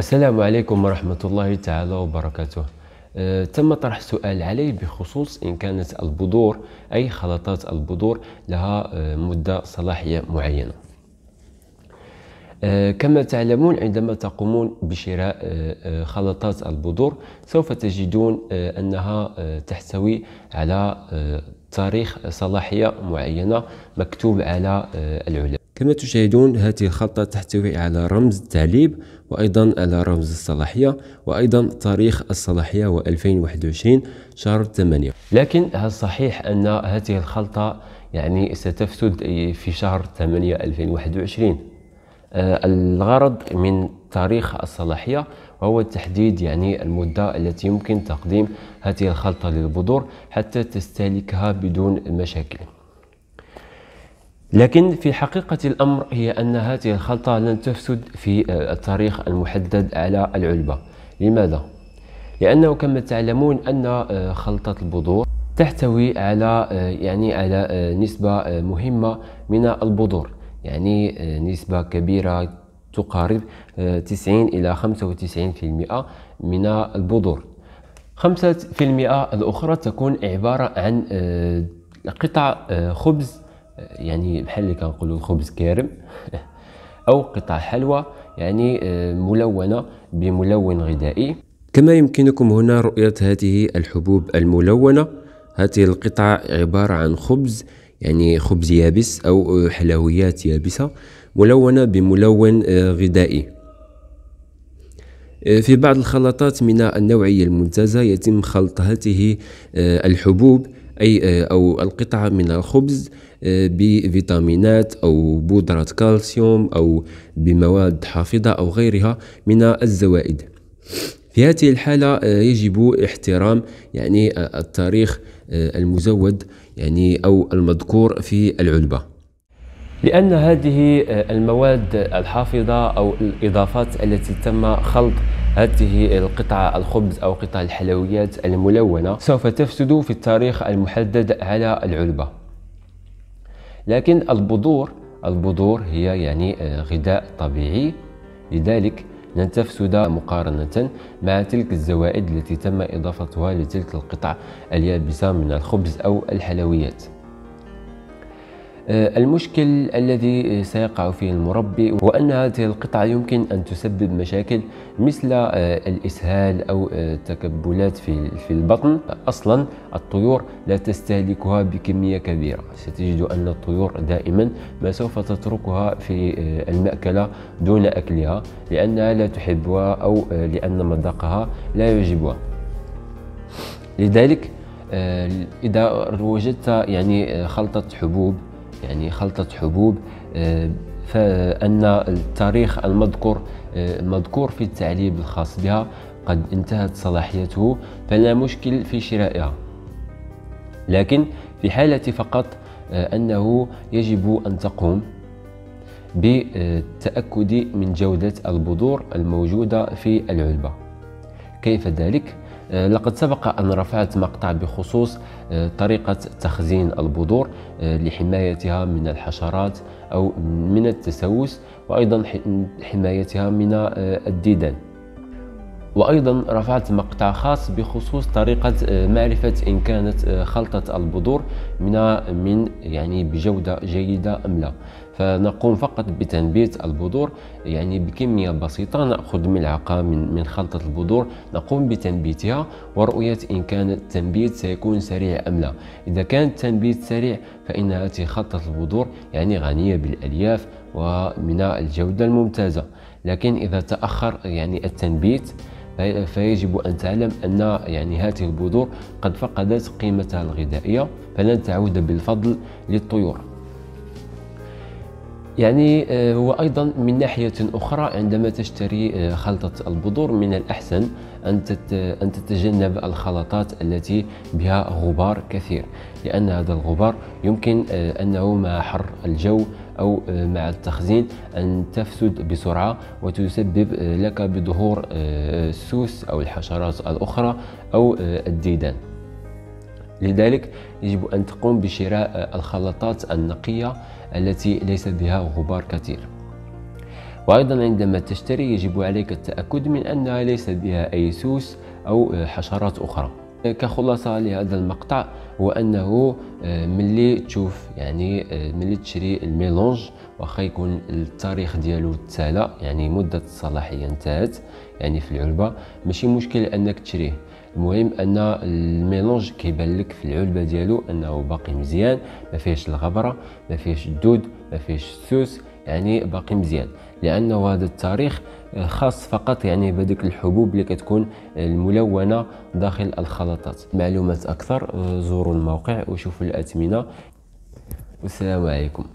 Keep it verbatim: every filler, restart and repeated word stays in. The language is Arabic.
السلام عليكم ورحمة الله تعالى وبركاته. أه تم طرح سؤال علي بخصوص إن كانت البذور أي خلطات البذور لها أه مدة صلاحية معينة. أه كما تعلمون عندما تقومون بشراء أه خلطات البذور سوف تجدون أه أنها أه تحتوي على أه تاريخ صلاحية معينة مكتوب على أه العلب. كما تشاهدون هذه الخلطة تحتوي على رمز التعليب وأيضا على رمز الصلاحية وأيضا تاريخ الصلاحية هو ألفين وواحد وعشرين شهر ثمانية. لكن هل صحيح أن هذه الخلطة يعني ستفسد في شهر ثمانية ألفين وواحد وعشرين؟ الغرض من تاريخ الصلاحية وهو تحديد يعني المدة التي يمكن تقديم هذه الخلطة للبذور حتى تستهلكها بدون مشاكل. لكن في حقيقة الأمر هي أن هذه الخلطة لن تفسد في التاريخ المحدد على العلبة. لماذا؟ لأنه كما تعلمون أن خلطة البذور تحتوي على يعني على نسبة مهمة من البذور، يعني نسبة كبيرة تقارب تسعين إلى خمسة وتسعين بالمئة من البذور. خمسة في المئة الأخرى تكون عبارة عن قطع خبز، يعني بحال اللي كنقولوا الخبز كارم او قطع حلوى يعني ملونه بملون غذائي. كما يمكنكم هنا رؤيه هذه الحبوب الملونه، هذه القطعه عباره عن خبز يعني خبز يابس او حلويات يابسه ملونه بملون غذائي. في بعض الخلطات من النوعيه الممتازه يتم خلط هذه الحبوب أي أو القطعة من الخبز بفيتامينات أو بودرات كالسيوم أو بمواد حافظة أو غيرها من الزوائد. في هذه الحالة يجب احترام يعني التاريخ المزود يعني أو المذكور في العلبة، لأن هذه المواد الحافظة أو الإضافات التي تم خلط هذه القطعة الخبز أو قطع الحلويات الملونة سوف تفسد في التاريخ المحدد على العلبة. لكن البذور البذور هي يعني غذاء طبيعي، لذلك لن تفسد مقارنة مع تلك الزوائد التي تم إضافتها لتلك القطع اليابسة من الخبز أو الحلويات. المشكل الذي سيقع فيه المربي هو أن هذه القطعة يمكن أن تسبب مشاكل مثل الإسهال أو التكبلات في البطن. أصلا الطيور لا تستهلكها بكمية كبيرة، ستجد أن الطيور دائما ما سوف تتركها في المأكلة دون أكلها لأنها لا تحبها أو لأن مذاقها لا يعجبها. لذلك إذا وجدت يعني خلطة حبوب يعني خلطة حبوب فأن التاريخ المذكور مذكور في التعليب الخاص بها قد انتهت صلاحيته فلا مشكل في شرائها. لكن في حالة فقط أنه يجب أن تقوم بالتأكد من جودة البذور الموجودة في العلبة. كيف ذلك؟ لقد سبق أن رفعت مقطع بخصوص طريقة تخزين البذور لحمايتها من الحشرات أو من التسوس وأيضا حمايتها من الديدان، وأيضا رفعت مقطع خاص بخصوص طريقة معرفة إن كانت خلطة البذور من من يعني بجودة جيدة أم لا. فنقوم فقط بتنبيت البذور يعني بكمية بسيطة، نأخذ ملعقة من من خلطة البذور نقوم بتنبيتها ورؤية إن كان التنبيت سيكون سريع أم لا. إذا كان التنبيت سريع فإن هذه خلطة البذور يعني غنية بالألياف ومن الجودة الممتازة، لكن إذا تأخر يعني التنبيت فيجب أن تعلم أن يعني هذه البذور قد فقدت قيمتها الغذائية فلن تعود بالفضل للطيور. يعني هو أيضا من ناحية أخرى عندما تشتري خلطة البذور من الأحسن أن تتجنب الخلطات التي بها غبار كثير، لأن هذا الغبار يمكن أنه مع حر الجو أو مع التخزين أن تفسد بسرعة وتسبب لك بظهور السوس أو الحشرات الأخرى أو الديدان. لذلك يجب أن تقوم بشراء الخلطات النقية التي ليس بها غبار كثير. وأيضا عندما تشتري يجب عليك التأكد من أنها ليس بها أي سوس أو حشرات أخرى. كخلاصة لهذا المقطع هو أنه ملي تشوف يعني ملي تشري الميلونج واخا يكون التاريخ ديالو تالا يعني مدة الصلاحية انتهت يعني في العلبة ماشي مشكل أنك تشريه، المهم أن الميلونج كيبان لك في العلبة ديالو أنه باقي مزيان، ما فيهش الغبرة، ما فيهش الدود، ما فيهش السوس، يعني باقي مزيان، لأنه هذا التاريخ خاص فقط يعني بهذيك الحبوب اللي كتكون الملونة داخل الخلطات. معلومات أكثر زوروا الموقع وشوفوا الأثمنة، والسلام عليكم.